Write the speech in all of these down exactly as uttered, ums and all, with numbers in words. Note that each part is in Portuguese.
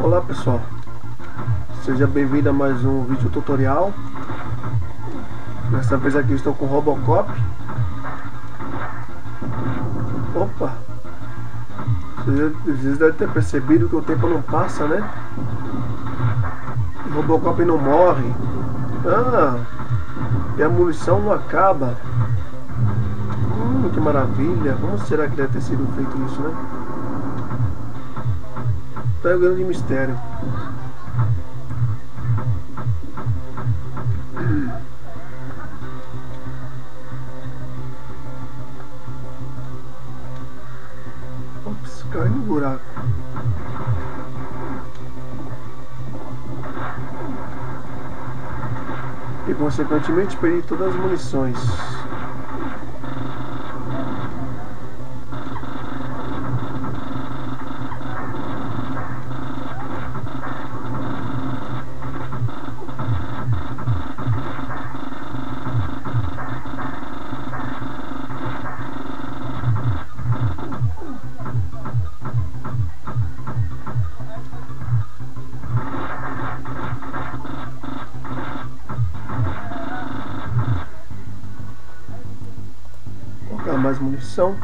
Olá pessoal, seja bem-vindo a mais um vídeo tutorial. Dessa vez aqui estou com o Robocop. Opa, vocês devem ter percebido que o tempo não passa, né? O Robocop não morre. Ah, e a munição não acaba. Hum, que maravilha. Como será que deve ter sido feito isso, né? Tá um grande mistério. Ops, caiu no buraco. E consequentemente perdi todas as munições. Mais munição.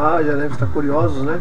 Ah, já deve estar curiosos, né?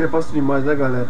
É fácil demais, né, galera?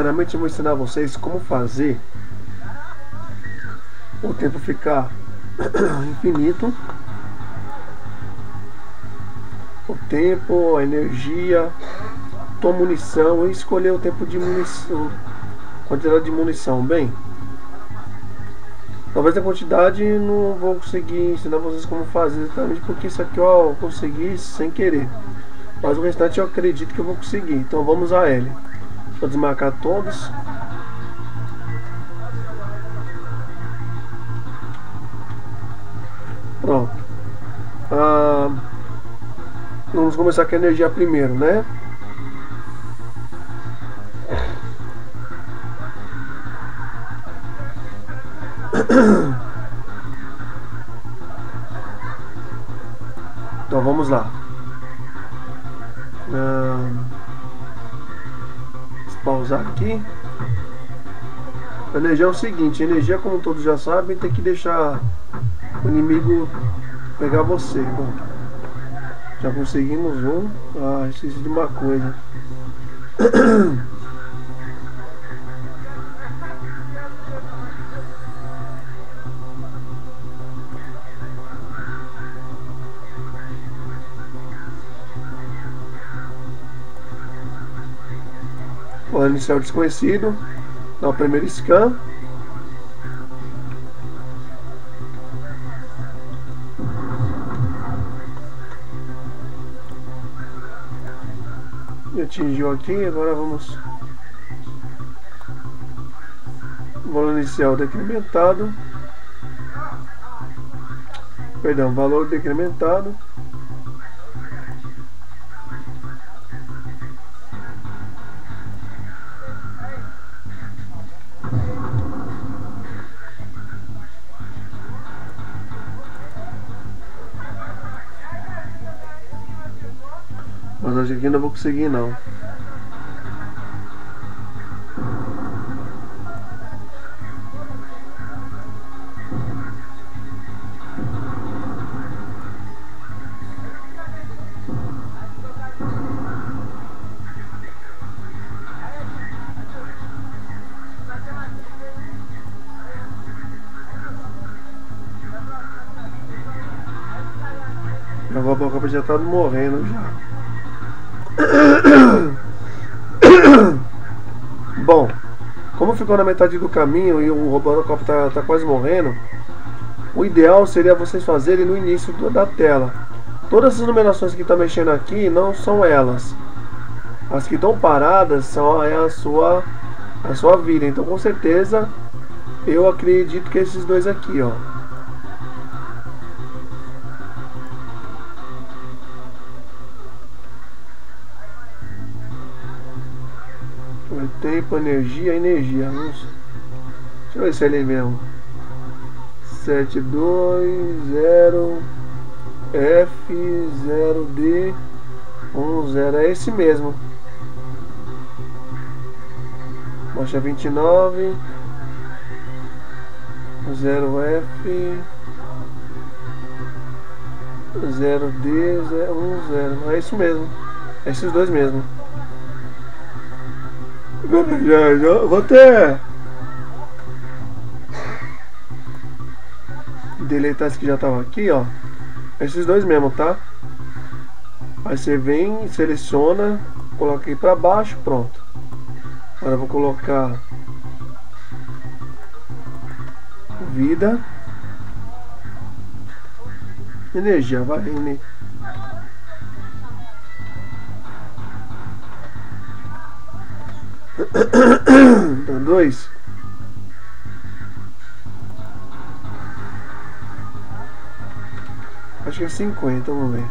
Primeiramente eu vou ensinar vocês como fazer o tempo ficar infinito, o tempo, a energia, tua munição e escolher o tempo de munição, quantidade de munição. Bem, talvez a quantidade não vou conseguir ensinar vocês como fazer exatamente, porque isso aqui ó, eu consegui sem querer, mas o restante eu acredito que eu vou conseguir. Então vamos a L. Vou desmarcar todos. Pronto. Ah, vamos começar com a energia primeiro, né? Então vamos lá. Ah, pausar aqui. A energia é o seguinte, a energia, como todos já sabem, tem que deixar o inimigo pegar você. Bom, já conseguimos um. Ah, esqueci de uma coisa. Iniciar o desconhecido, dá o primeiro scan. Me atingiu aqui, agora vamos. Valor inicial decrementado. Perdão, valor decrementado. Mas hoje aqui não vou conseguir não. O Robocop já tá morrendo já. Bom, como ficou na metade do caminho e o Robocop tá, tá quase morrendo, o ideal seria vocês fazerem no início da tela. Todas essas numerações que tá mexendo aqui não são elas. As que estão paradas são é a sua a sua vida. Então com certeza eu acredito que esses dois aqui, ó. Tempo, energia, energia. Vamos... Deixa eu ver se é ele mesmo. sete dois zero F zero D um zero. É esse mesmo. Baixa vinte e nove. zero F zero D zero um zero. É isso mesmo. É esses dois mesmo. Já, já, vou até deletar esse que já tava aqui, ó. Esses dois mesmo, tá? Aí você vem, seleciona, coloca aqui pra baixo, pronto. Agora eu vou colocar vida, energia, vai, energia. Dá dois. Acho que é cinquenta, vamos ver.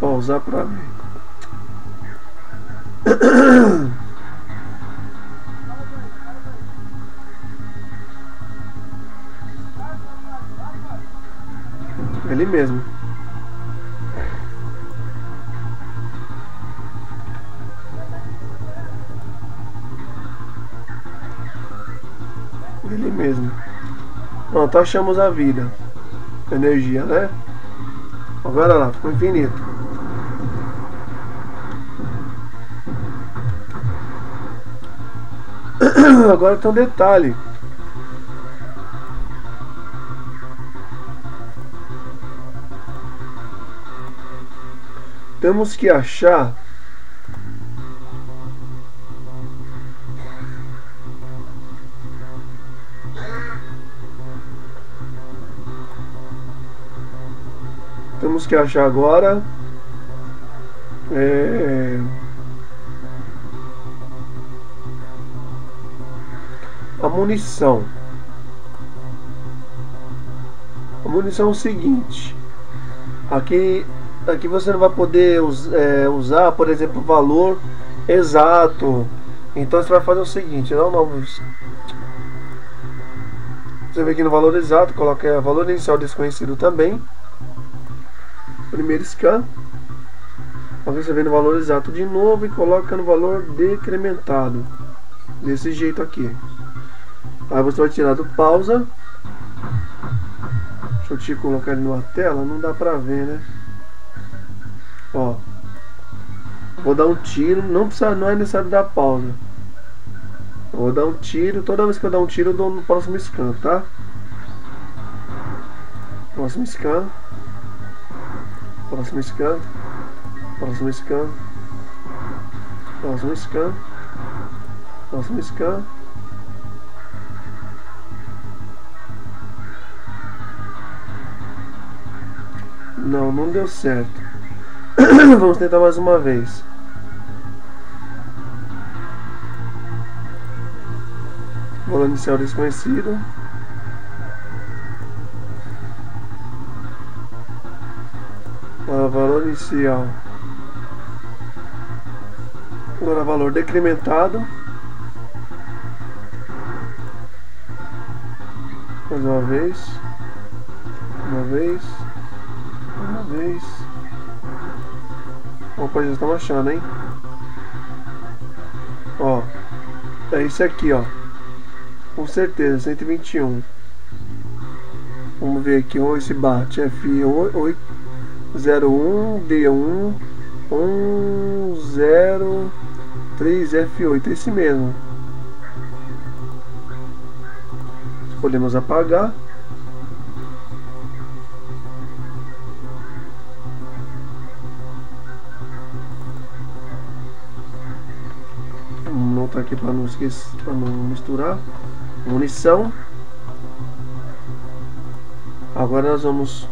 Pausar pra ver. Ele mesmo. Ele mesmo. Pronto, achamos a vida. Energia, né? Ó, Agora lá, ficou infinito. Agora tem um detalhe. Temos que achar Temos que achar agora é, a munição. A munição é o seguinte. Aqui Aqui você não vai poder é, usar, por exemplo, o valor exato. Então você vai fazer o seguinte, não, não, você vem aqui no valor exato, coloca o valor inicial desconhecido também. Primeiro scan. Agora você vem no valor exato de novo e coloca no valor decrementado. Desse jeito aqui. Aí você vai tirar do pausa. Deixa eu te colocar ele numa tela, não dá pra ver, né? Ó, vou dar um tiro, não precisa, não é necessário dar pausa. Eu vou dar um tiro, toda vez que eu dar um tiro eu dou no próximo scan, tá? Próximo scan, próximo scan, próximo scan, próximo scan, próximo scan. Não, não deu certo. Vamos tentar mais uma vez. Valor inicial desconhecido. Agora valor inicial. Agora valor decrementado. Mais uma vez. Uma vez. Uma vez. Opa, já estão achando, hein? Ó, é esse aqui, ó. Com certeza, cento e vinte e um. Vamos ver aqui, ó, esse bate F oito zero um D um um zero três F oito, esse mesmo. Podemos apagar. Tá aqui para não esquecer, para não misturar. Munição. Agora nós vamos,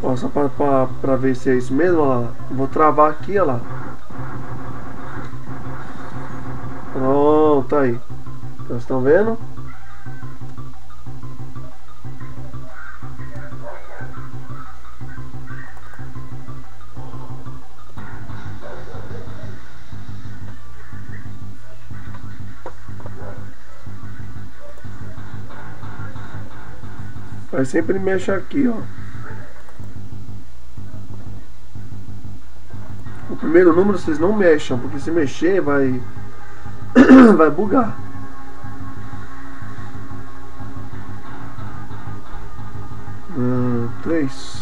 ó, só para ver se é isso mesmo. Olha lá, vou travar aqui, olha lá. Pronto, aí. Vocês estão vendo? Aí sempre mexe aqui, ó. O primeiro número vocês não mexam, porque se mexer vai vai bugar. Hum, três.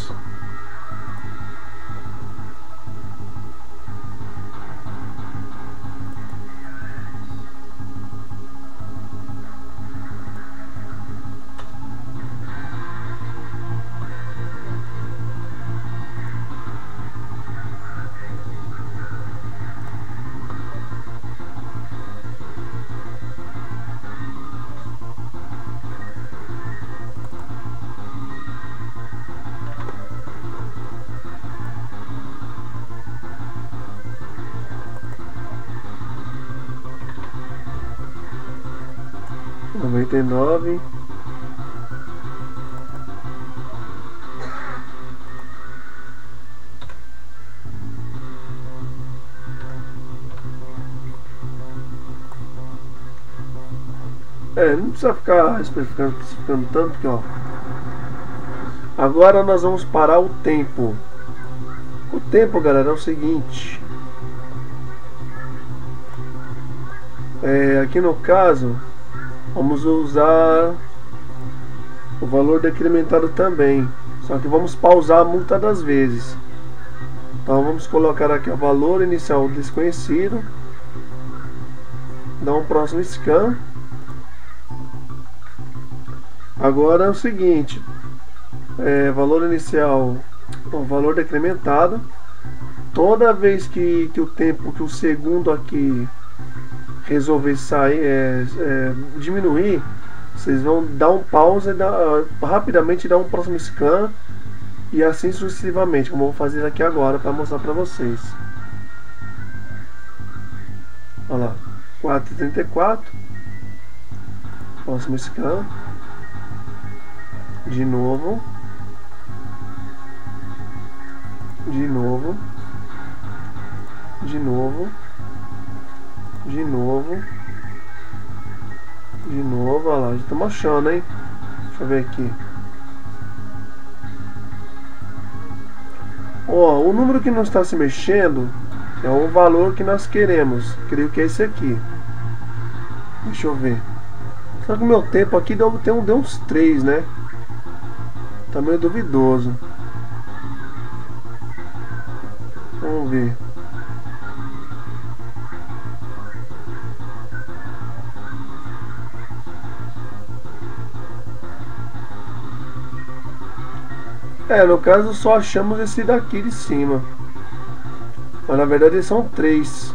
noventa e nove. É, não precisa ficar especificando, especificando tanto que, ó. Agora nós vamos parar o tempo. O tempo, galera, é o seguinte. É, aqui no caso vamos usar o valor decrementado também, Só que vamos pausar a multa das vezes. Então vamos colocar aqui o valor inicial desconhecido. Dá um próximo scan. Agora é o seguinte, é, valor inicial, o valor decrementado. Toda vez que, que o tempo, que o segundo aqui resolver sair, é, é, diminuir, vocês vão dar um pause, dar, rapidamente dar um próximo scan e assim sucessivamente, como eu vou fazer aqui agora para mostrar para vocês. Olha lá, quatro e trinta e quatro, próximo scan, de novo, de novo, de novo, de novo, de novo, olha lá, já estamos achando, hein? Deixa eu ver aqui. Ó, o número que não está se mexendo é o valor que nós queremos, creio que é esse aqui. Deixa eu ver. Só que o meu tempo aqui deu, deu uns três, né? Tá meio duvidoso. Vamos ver. É, no caso só achamos esse daqui de cima. Mas na verdade são três.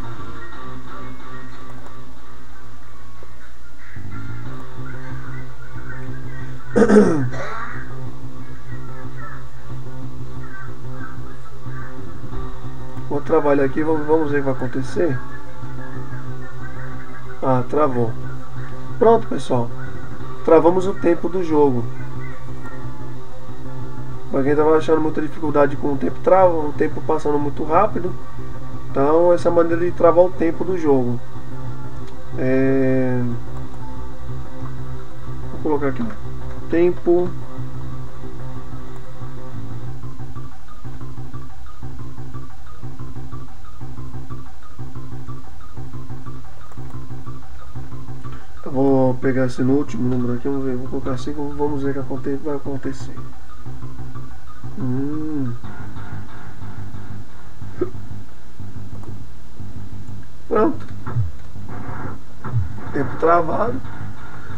Vou trabalhar aqui, vamos, vamos ver o que vai acontecer. Ah, travou. Pronto, pessoal. Travamos o tempo do jogo. Para quem estava achando muita dificuldade com o tempo trava, o tempo passando muito rápido, então essa maneira de travar o tempo do jogo. É... Vou colocar aqui tempo. Eu vou pegar esse no último número aqui, vamos ver, vou colocar cinco, vamos ver o que vai acontecer. Hum. Pronto. Tempo travado.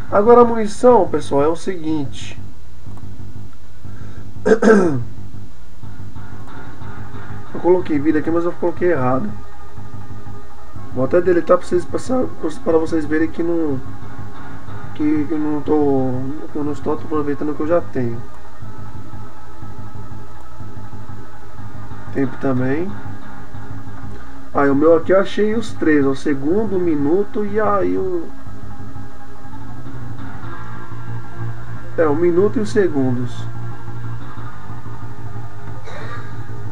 Agora a munição, pessoal, é o seguinte. Eu coloquei vida aqui, mas eu coloquei errado. Vou até deletar para vocês, para vocês verem que não, que, que não tô, que eu não estou aproveitando o que eu já tenho. Tempo também. Aí ah, o meu aqui eu achei os três, o segundo, o minuto e aí o... É, o minuto e os segundos.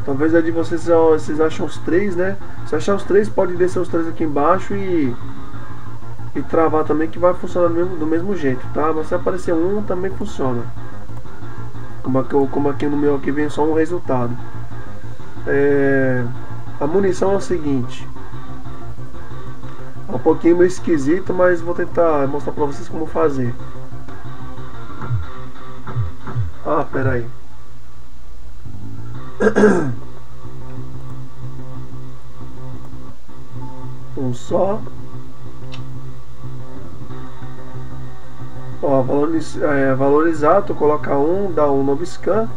Talvez é de vocês, vocês acham os três, né? Se achar os três, pode descer os três aqui embaixo e... E travar também, que vai funcionar do mesmo, do mesmo jeito, tá? Mas se aparecer um, também funciona. Como aqui, como aqui no meu aqui vem só um resultado. É, a munição é o seguinte, é um pouquinho meio esquisito, mas vou tentar mostrar pra vocês como fazer. Ah, pera aí. Um só. Ó, valoriz, é, valorizar, tu coloca um, dá um novo scan.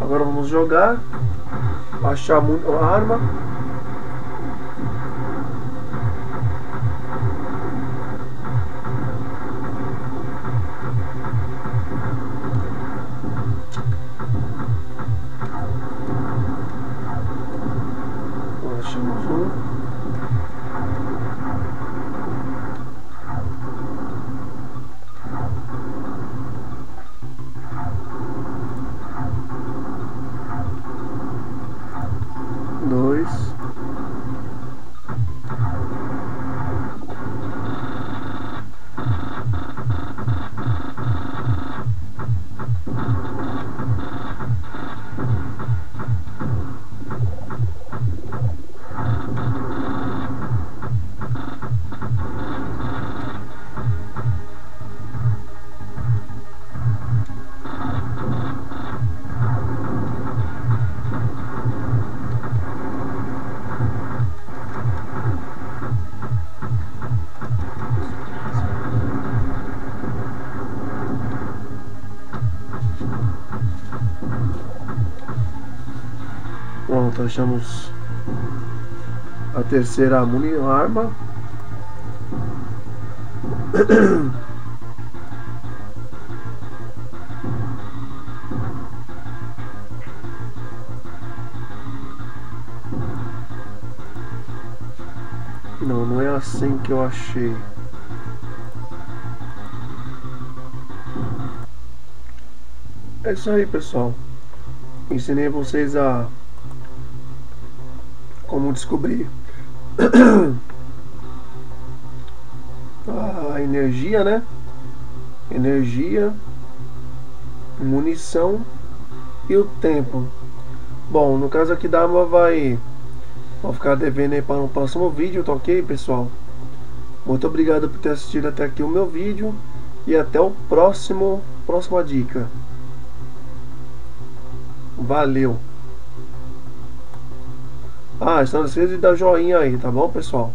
Agora vamos jogar. Achar a arma. Achamos um. Dois. Pronto, achamos a terceira arma. Não, não é assim que eu achei. É isso aí, pessoal. Ensinei vocês a como descobrir a energia, né? Energia, munição e o tempo. Bom, no caso aqui da arma vai... vou ficar devendo aí para um próximo vídeo, tá ok, pessoal? Muito obrigado por ter assistido até aqui o meu vídeo. E até o próximo, próxima dica. Valeu! Ah, não esqueça de dar joinha aí, tá bom, pessoal?